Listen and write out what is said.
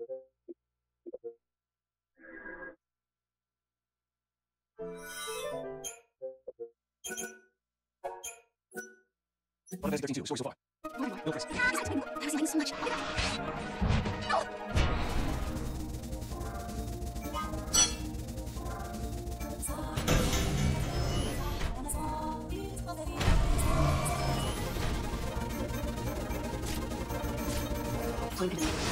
1 of 13 2. Source of 5. No press. Thank you so much. No.